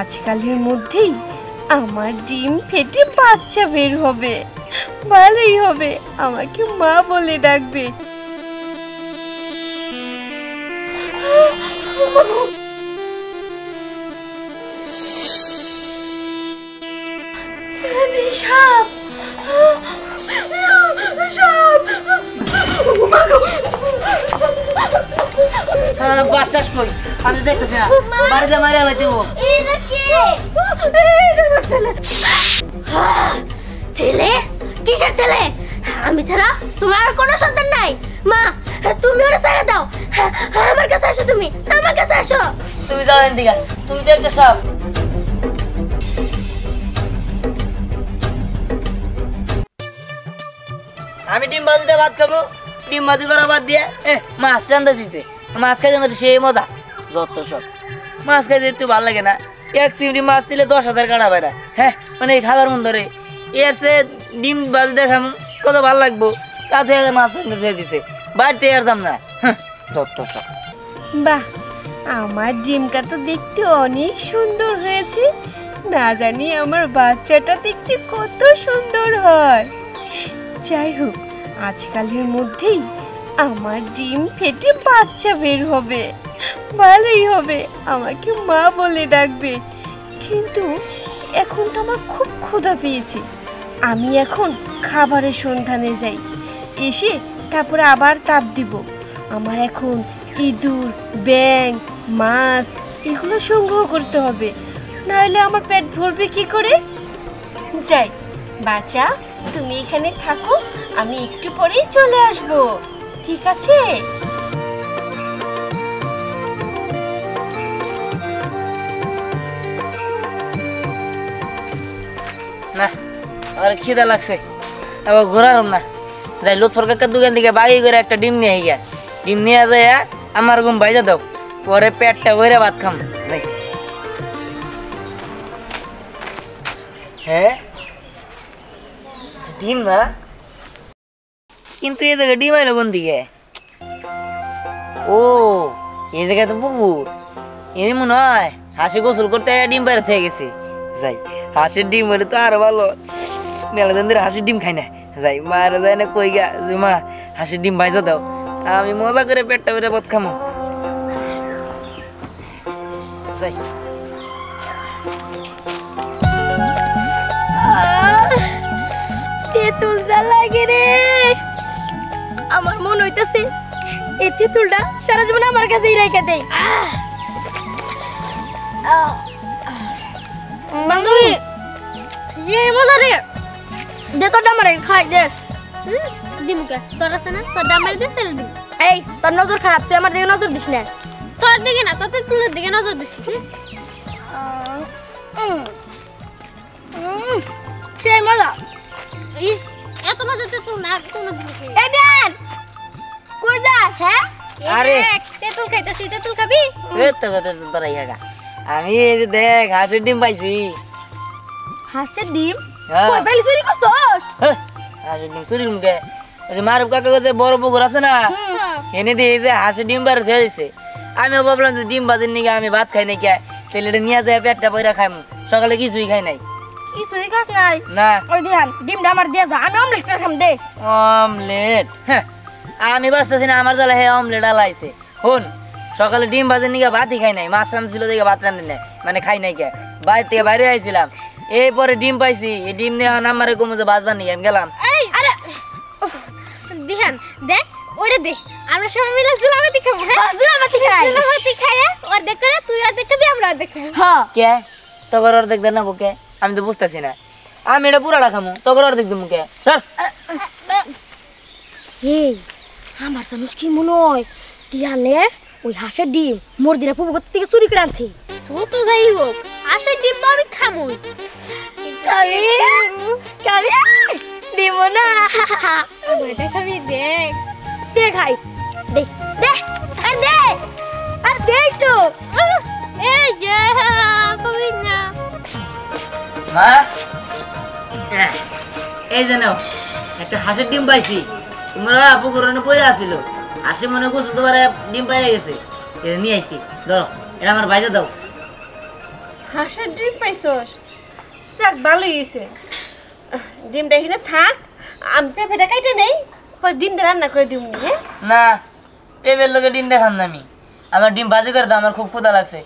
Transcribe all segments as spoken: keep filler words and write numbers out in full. আজকালের মধ্যেই আমার ডিম ফেটে বাচ্চা বের হবে, ভালোই হবে, আমাকে মা বলে ডাকবে। আমি ছাড়া তোমার আর কোনো সন্তান নাই। মা তুমি ওরা ছেড়ে দাও, আমার কাছে আসো, তুমি আমার কাছে আসো। তুমি যাও এদিকে, তুমি তো একটা সাপ। আমি ডিম বাজিটা ভাত খাবো, ডিম বাজি করা বাদ দিয়ে এ মাছ রান্না দিচ্ছে, মাছ খাইতে মধ্যে সেই মজা। যত সব মাছ খাইতে একটু ভালো লাগে না, এক চিমড়ি মাছ দিলে দশ হাজার কাটা বাইরা। হ্যাঁ মানে এই খাবার মন ধরে এর সে ডিম বাজি দেখাম কত ভালো লাগবো, তাতে মাছ রান্না দিয়ে দিচ্ছে, বাড়িতে আর দাম না। যত সব বাহ, আমার ডিমটা তো দেখতে অনেক সুন্দর হয়েছে, না জানি আমার বাচ্চাটা দেখতে কত সুন্দর হয়। যাই হোক, আজকালের মধ্যেই আমার ডিম ফেটে বাচ্চা বের হবে, ভালোই হবে, আমাকে মা বলে ডাকবে। কিন্তু এখন তো আমার খুব ক্ষুধা পেয়েছে, আমি এখন খাবারের সন্ধানে যাই, এসে তারপরে আবার তাপ দিব। আমার এখন ইঁদুর, ব্যাঙ, মাছ এগুলো সংগ্রহ করতে হবে, নাহলে আমার পেট ভরবে কি করে। যাই, বাচ্চা তুমি এখানে থাকো, আমি একটু পরেই চলে আসব, ঠিক আছে? না আর খিদা লাগছে, আবার ঘোরালাম না, যাই লোক সরকার দোকান থেকে বাগি করে একটা ডিম নিয়ে গিয়া, ডিম নিয়ে যায় আমার ঘুম বাইজা দাও, পরে পেটটা ভরে ভাত খাম। যাই। হ্যাঁ ডিম না, কিন্তু এই জায়গায় ডিম আইলো কোন দিকে? ও এই জায়গায় তো পুকুর, এই মনে হয় হাঁসে গোসল করতে ডিম বাইরে থেকে গেছে। যাই, হাঁসের ডিম হলে তো আরো ভালো, মেলা দিন ধরে হাঁসের ডিম খাই না। যাই, মারা যায় না কই গা যে মা হাঁসের ডিম ভাইজা দাও, আমি মজা করে পেটটা বেড়ে পথ খামো। যাই, আমার মন হইতেছে এই তেঁতুলটা সারা জীবন আমার কাছে রেখে দেই। বান্ধবী দে তোর ডামারে খাই দে, দিমুকে তোর আছে না, তোর ডামারে দে তেল দিবি। এই তোর নজর খারাপ, তুই আমার দিকে নজর দিস না, তোর দিকে না, তোর তেঁতুলের দিকে নজর দিস। সে মজা, ইস এত মজা তেঁতুল না কোনো দিন খাই। এই দেন কই যাস? হ্যাঁ আরে তেঁতুল খাইতেছি, তেঁতুল খাবি? এ তো কত তোরা ইগা, আমি এই যে দেখ হাঁসের ডিম পাইছি। হাঁসের ডিম কই পাইলি? চুরি করছস? হাঁসের ডিম চুরি করমকে ওই যে মারুফ কাকা কাছে বড় পুকুর আছে না, এনে দিয়ে এই যে হাঁসের ডিম বার হয়ে গেছে। আমি ভাবলাম যে ডিম বাজির নিয়ে আমি ভাত খাই নাই, কে তেলেটা নিয়ে যায় পেটটা বইরা খাই, সকালে কিছুই খাই নাই। কিছুই খাস নাই? না। ওই দেন ডিমটা আমার দিয়ে যা, আমি অমলেট করে খাম। দে অমলেট? হ্যাঁ আমি বাসতেছি না আমার জ্বালা, হে অমলেট আলাইছে। হুন সকালে ডিম বাজির নিয়ে ভাতই খাই নাই, মাছ রান্না ছিল দেখে ভাত রান্ধি নাই, মানে খাই নাই, কে বাইরে থেকে বাইরে আইছিলাম, এরপরে ডিম পাইছি। এই ডিম নিয়ে আমার কমে যে বাঁচবার নিয়ে আমি গেলাম। দিহান দেখ ওটা দেখ, আমরা সবাই মিলে জুলাবাতি খাবো। হ্যাঁ জুলাবাতি খাই, জুলাবাতি খাই অর্ধেক করে তুই অর্ধেক খাবি, আমরা অর্ধেক খাবো। হ্যাঁ কে তোর অর্ধেক দেন না বুকে? আমি তো বুঝতেছি না, আমি এটা পুরাটা খামো, তোর অর্ধেক দেবো কে? সর। এই আমার জানুস কি মনে হয়, দিহানের ওই হাঁসের ডিম মোর দিনা পুবু গত থেকে চুরি করে আনছি। তো যাই হোক হাঁসের ডিম তো আমি খামো। খাবি খাবি দিব না, আমারটা খাবি। দেখ দেখ খাই, দেখ দেখ আর দেখ আর দেখ তো। এই যে কবি না মা, এই জানো একটা হাঁসের ডিম পাইছি, তোমরা পুকুরনে পড়ে আছিল, হাসি মনে করছো তোমার ডিম পাইয়া গেছে, এটা নিয়ে আইছি, ধরো এটা আমার বাইজা দাও। হাঁসের ডিম পাইছস? যাক ভালোই হয়েছে। ডিমটা এখানে থাক, আমি পেঁপেটা কেটে নেই, ডিম দিয়ে রান্না করে দিই। না পেঁপের লোকে ডিম দেখান না আমি, আমার ডিম ভাজি করে দাও, আমার খুব ক্ষুধা লাগছে।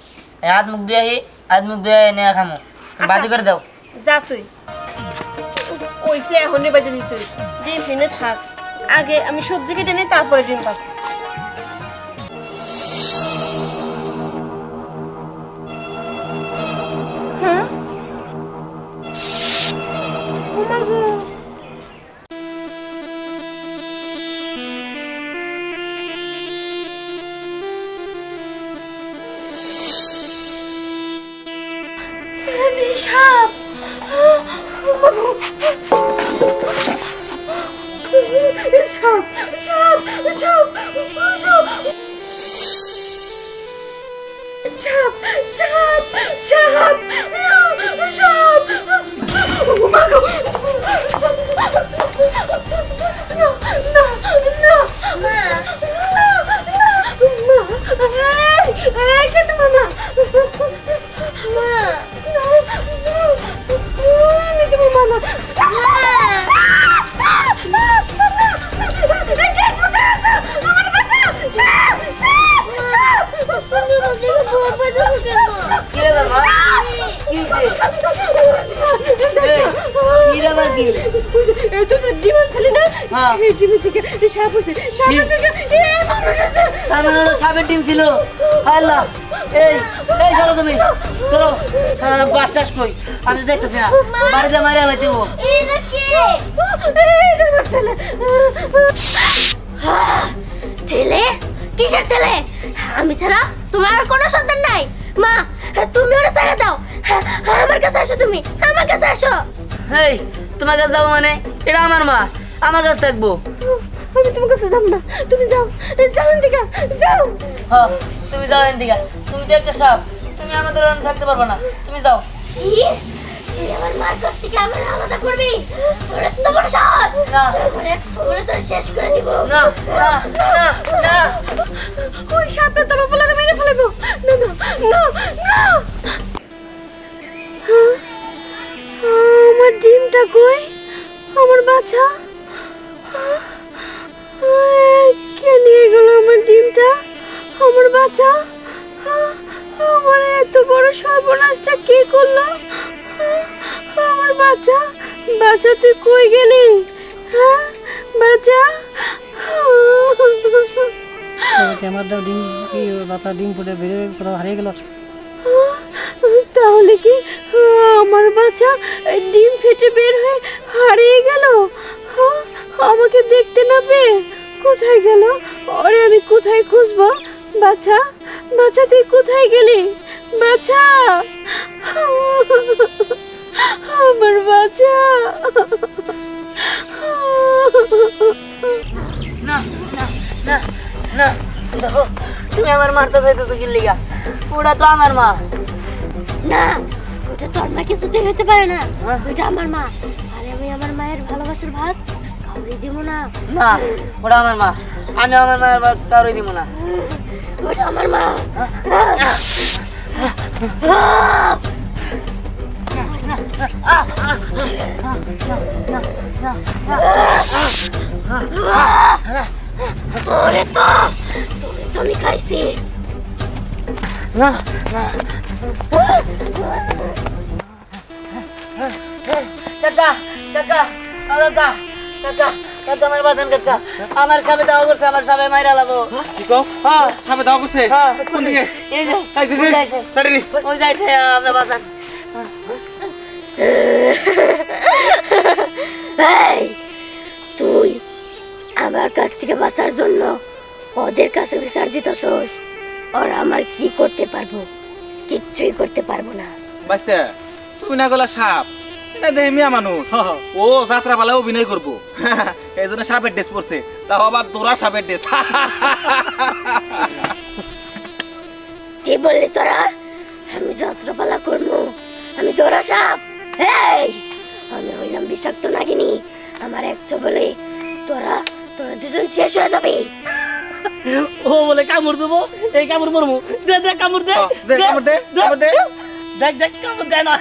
হাত মুখ দিয়ে আহি, হাত মুখ দিয়ে এনে খামো, ভাজি করে দাও। যা তুই ওইসে এখন বাজে দিই, তুই ডিম ফিনে থাক, আগে আমি সবজি কেটে নেই, তারপরে ডিম পাবো। আমি ছাড়া তোমার কোনো সন্তান নাই মা, তুমি ওরা ছেড়ে দাও, আমার কাছে আসো, তুমি আমার কাছে আসো। এই তোমার কাছে যাবো মানে? এটা আমার মা, আমার কাছে থাকবো। আমি তোমার কাছে যাবো না, তুমি যাও, যাও এদিকে, যাও। হ্যাঁ তুমি যাও এদিকে, তুমি তো একটা সাপ, তুমি আমাদের ওখানে থাকতে পারবে না, তুমি যাও। তুই আমার মার কাছ থেকে আমার আলাদা করবি? ওরে তোমার সাহস! না ওরে তোরে তো শেষ করে দিব। না না না না, ওই সাপটা তোর বলারে মেরে ফেলবো। না না না না, আমার ডিমটা কই? আমার বাচ্চা কে নিয়ে গেল? আমার ডিমটা, আমার বাচ্চা, আমার এত বড় সর্বনাশটা কে করলো? আমার বাচ্চা, বাচ্চা তুই কই গেলি? হ্যাঁ বাচ্চা, ক্যামেরাটা ডিম কি বাচ্চা ডিম ফুটে বেড়ে কোথাও হারিয়ে গেল? তাহলে কি আমার বাচ্চা ডিম ফেটে বের হয়ে হারিয়ে গেল? আমাকে দেখতে না পেয়ে কোথায় গেল? আরে আমি কোথায় খুঁজবো? বাচ্চা, বাচ্চা তুই কোথায় গেলি? বাচ্চা, আমার বাচ্চা! না না না না, দেখো তুমি আমার মারতে চাইতেছো কি লিগা? ওটা তো আমার মা। না ওটা তোর মা কিছুতেই হতে পারে না, ওটা আমার মা। আরে আমি আমার মায়ের ভালোবাসার ভাত কাউরে দিব না। না ওটা আমার মা, আমি আমার মায়ের ভাত কাউরে দিব না। ওটা আমার মা। তোরে তো তোরে তো আমি খাইছি। না না কাকা, কাকা ও কাকা, কাকা কাকা আমার বাঁচান কাকা, আমার সামনে দাও করছে, আমার সামনে মাইরা লাবো। কি কও? হ্যাঁ সামনে দাও করছে। হ্যাঁ কোন দিকে? এই যে তাই দিদি তাড়ি নি ওই যাইছে, আমরা বাঁচান। এই তুই আমার কাছ থেকে বাঁচার জন্য ওদের কাছে বিচার দিতেছস, আর আমার কি করতে পারবো? কিচ্ছুই করতে পারবো না। বাঁচতে তুই না গলা সাপ, এটা দেখে মিয়া মানুষ, ও যাত্রা পালা অভিনয় করবো, এই জন্য সাপের ড্রেস পরছে, তাও আবার তোরা সাপের ড্রেস। কি বললি তোরা? আমি যাত্রা পালা করবো, আমি তোরা সাপ? এই আমি হইলাম বিষাক্ত নাগিনী, আমার এক চলে তোরা তোরা দুজন শেষ হয়ে যাবে। ও বলে কামড় দেবো, এই কামড় মরবো, দে দে কামড় দে, কামড় দে, কামড় দে। দেখ দেখ কেমন দেয় না।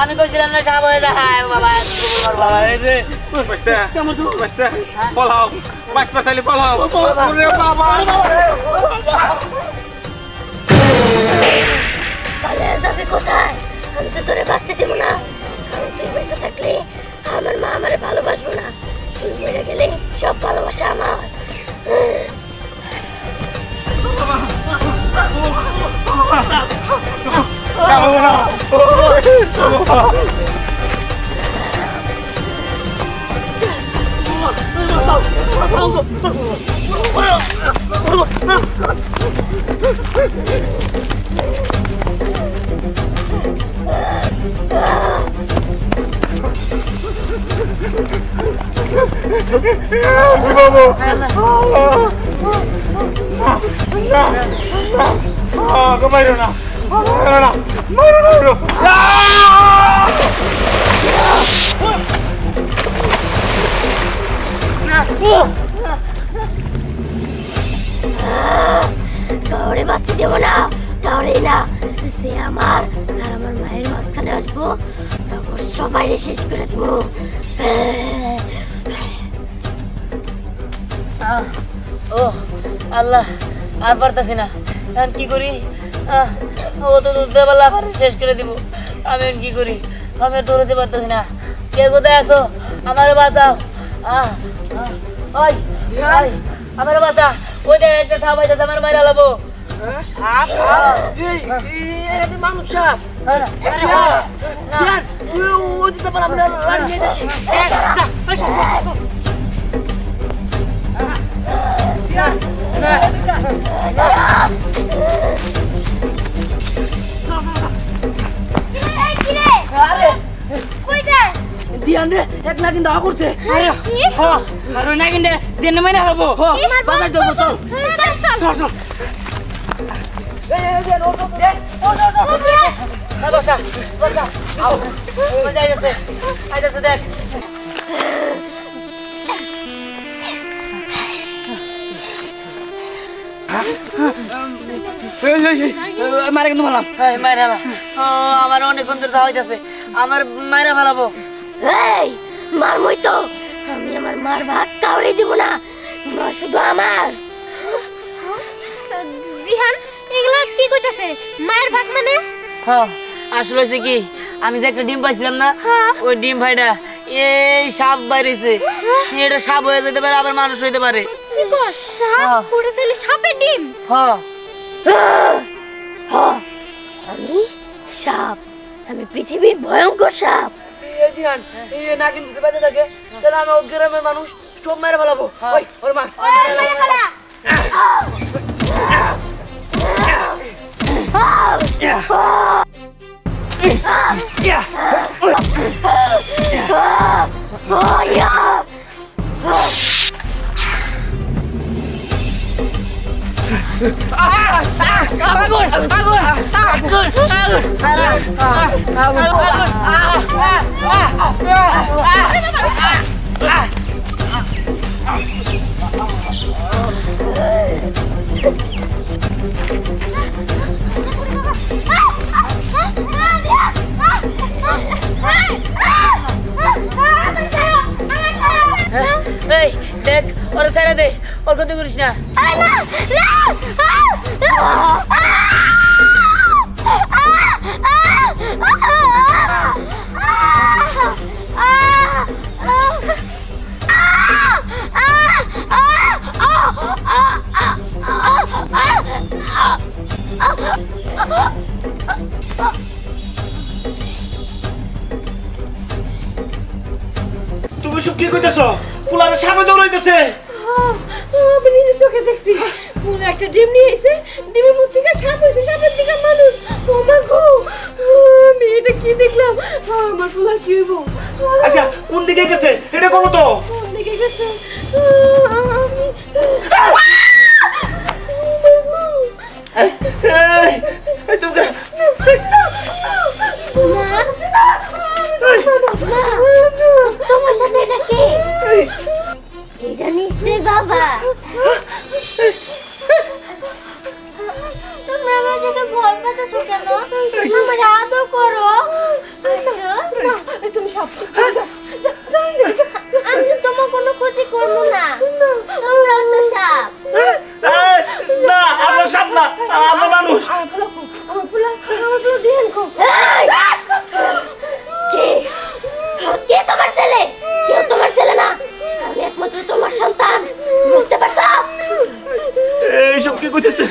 আমি কইছিলাম না সাপ হয়ে যায় বাবা বাবা রে বস্তা কেমন দূর বস্তা পলাও মাছ পাছালি পলাও ওরে বাবা পালা যাবে কোথায় আমি তো তোরে বাঁচতে দেব না কারণ তুই বেঁচে থাকলে আমার মা আমারে ভালোবাসবো না তুই মরে গেলে সব ভালোবাসা আমার Come on. No, no, no, no, no, no, no. Ah! কাউরে বাঁচতে দেব না কাউরে না সে আমার আর আমার মায়ের মাঝখানে আসবো তখন সবাই শেষ করে দেব ও আল্লাহ আর পারতাছি না এখন কি করি ও তো দুধবেলা আবার শেষ করে দিব আমি কি করি আমি দৌড়াতে পারতেছি না কে কোথায় আসো আমার বাঁচাও আমার বাঁচা ওই যে একটা সাপ আছে আমার বাইরে লাবো মানুষ সাপ মারা কিন্তু ভালো মায়েরা আমার অনেক গন্ধটা হইতেছে আমার মায়েরা ভালো মারমই তো আমি আমার মার ভাগ কাউরে দিব না শুধু আমার জিহান এগুলা কি কইতাছে মায়ের ভাগ মানে হ্যাঁ আসলে হইছে কি আমি যে একটা ডিম পাইছিলাম না ওই ডিম ভাইটা এই সাপ বাইরেছে এটা সাপ হয়ে যেতে পারে আবার মানুষ হইতে পারে কিন্তু সাপ পুরো তাহলে সাপের ডিম হ্যাঁ হ্যাঁ আমি সাপ আমি পৃথিবীর ভয়ঙ্কর সাপ আগুন দেখ ওর ছেড়ে দে ওর ক্ষতি করিস না তুমি সব কি কইতাছ পুলারে সামনে দৌড়াইতেছে আমি নিজে চোখে দেখছি পুলা একটা ডিম নিয়ে এসে ডিমের মুখ থেকে সাপ হইছে সাপের দিকে মানুষ ও মা গো আমি এটা কি দেখলাম আমার পুলার কি হইব আচ্ছা কোন দিকে গেছে এটা কোন তো কোন দিকে গেছে তোমার সাথে এটা কে এটা নিশ্চয়ই বাবা। তোমরা আমাদেরকে ভয় পাচ্ছো কেন? আমার আদর করো। তুমি সব যা যা, আমি তো তোমার কোনো ক্ষতি করব না। তোমরা তো সাপ না, আমরা সাপ না, আমরা মানুষ। আমার ফুল আমার ফুল দিয়ে খুব কে তোমার ছেলে? কেউ তোমার ছেলে না, আমি একমাত্র তোমার সন্তান, বুঝতে পারছ? এইসব কি কইতেছে?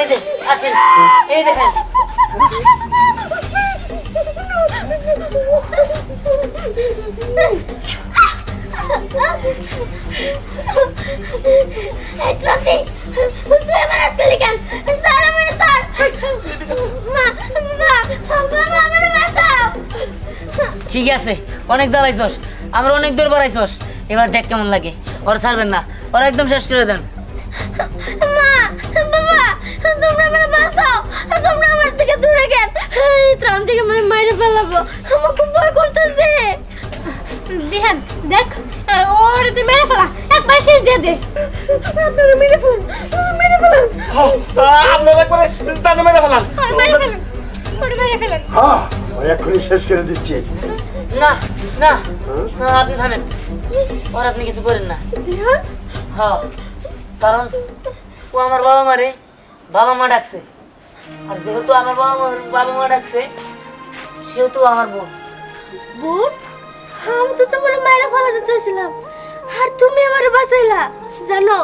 এই যে আসেন, এই দেখেন। এই ত্রুটি তুই আমার আটকে লিখান স্যার, আমার স্যার মা মা বাবা আমার বাঁচাও। ঠিক আছে, অনেক দাঁড়াইছস, আমরা অনেক দূর বাড়াইছস, এবার দেখ কেমন লাগে। ওরা ছাড়বেন না, ওরা একদম শেষ করে দেন। মা বাবা তোমরা আমার বাঁচাও, তোমরা আমার থেকে দূরে গেল। এই ত্রাণ থেকে আমার মাইরে ফেলাবো, আমার খুব ভয় করতেছে। দিহান দেখ, ওরে তুই মেরে ফেলা, একবার শেষ দিয়ে দে। আপনারা মেরে ফেল, মেরে ফেল। হ্যাঁ আপনারা করে তার মেরে ফেলা, মেরে ফেল, ওরে মেরে ফেল। হ্যাঁ ওই এখনি শেষ করে দিচ্ছি। না না না, আপনি থামেন, ওর আপনি কিছু করেন না। দিহান হ্যাঁ, কারণ ও আমার বাবা মারে বাবা মা ডাকছে, আর যেহেতু আমার বাবা মা বাবা মা ডাকছে সেহেতু আমার বোন। বোন? আমি তো তোমার মায়েরা ফলাতে চাইছিলাম, আর তুমি আমার বাঁচাইলা। জানো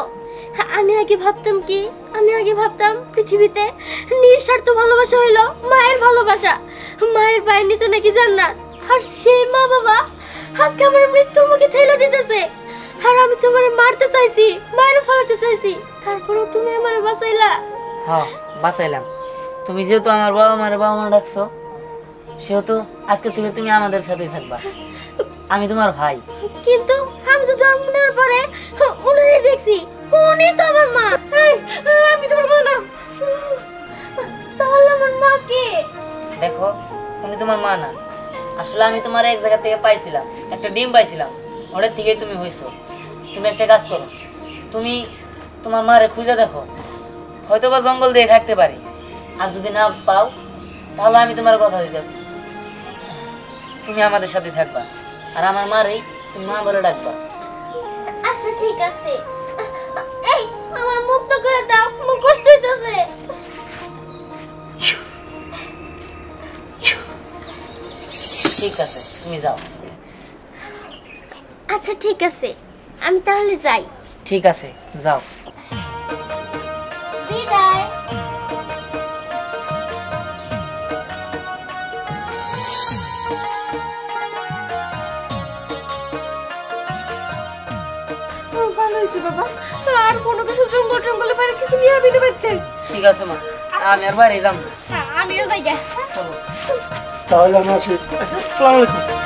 আমি আগে ভাবতাম কি, আমি আগে ভাবতাম পৃথিবীতে নিঃস্বার্থ ভালোবাসা হইল মায়ের ভালোবাসা, মায়ের পায়ের নিচে নাকি জান্নাত, আর সেই মা বাবা আজকে আমার মৃত্যুর মুখে ঠেলে দিতেছে। আর আমি তোমার মারতে চাইছি, মায়েরা ফলাতে চাইছি, তারপরেও তুমি আমার বাঁচাইলা। হ্যাঁ বাঁচাইলাম, তুমি যেহেতু আমার বাবা মার বাবা মা ডাকছো সেহেতু আজকে থেকে তুমি আমাদের সাথেই থাকবা। আমি তোমার ভাই, কিন্তু আমি তো জন্ম নেওয়ার পরে উনারে দেখছি, উনি তো আমার মা। আমি তোমার মা না, তাহলে আমার মা কে? দেখো উনি তোমার মা না, আসলে আমি তোমার এক জায়গা থেকে পাইছিলাম, একটা ডিম পাইছিলাম, ওটার থেকেই তুমি হইছো। তুমি একটা কাজ করো, তুমি তোমার মারে খুঁজে দেখো, হয়তো বা জঙ্গল দিয়ে থাকতে পারি, আর যদি না পাও তাহলে আমি তোমার কথা দিতেছি, তুমি আমাদের সাথে থাকবা, আর আমার মারে তুমি মা বলে ডাকবা। আচ্ছা ঠিক আছে। এই আমার মুক্ত করে দাও, আমার কষ্ট হইতাছে। ঠিক আছে তুমি যাও। আচ্ছা ঠিক আছে, আমি তাহলে যাই। ঠিক আছে যাও। বিদায়। বাবা আর কোনো কিছু জঙ্গল জঙ্গলে বাইরে কিছু নিয়ে আবি না বাইতে। ঠিক আছে মা, আমি আর বাইরে যাব না। আমিও যাই। চলো তাহলে আমরা আসি। আসসালামু আলাইকুম।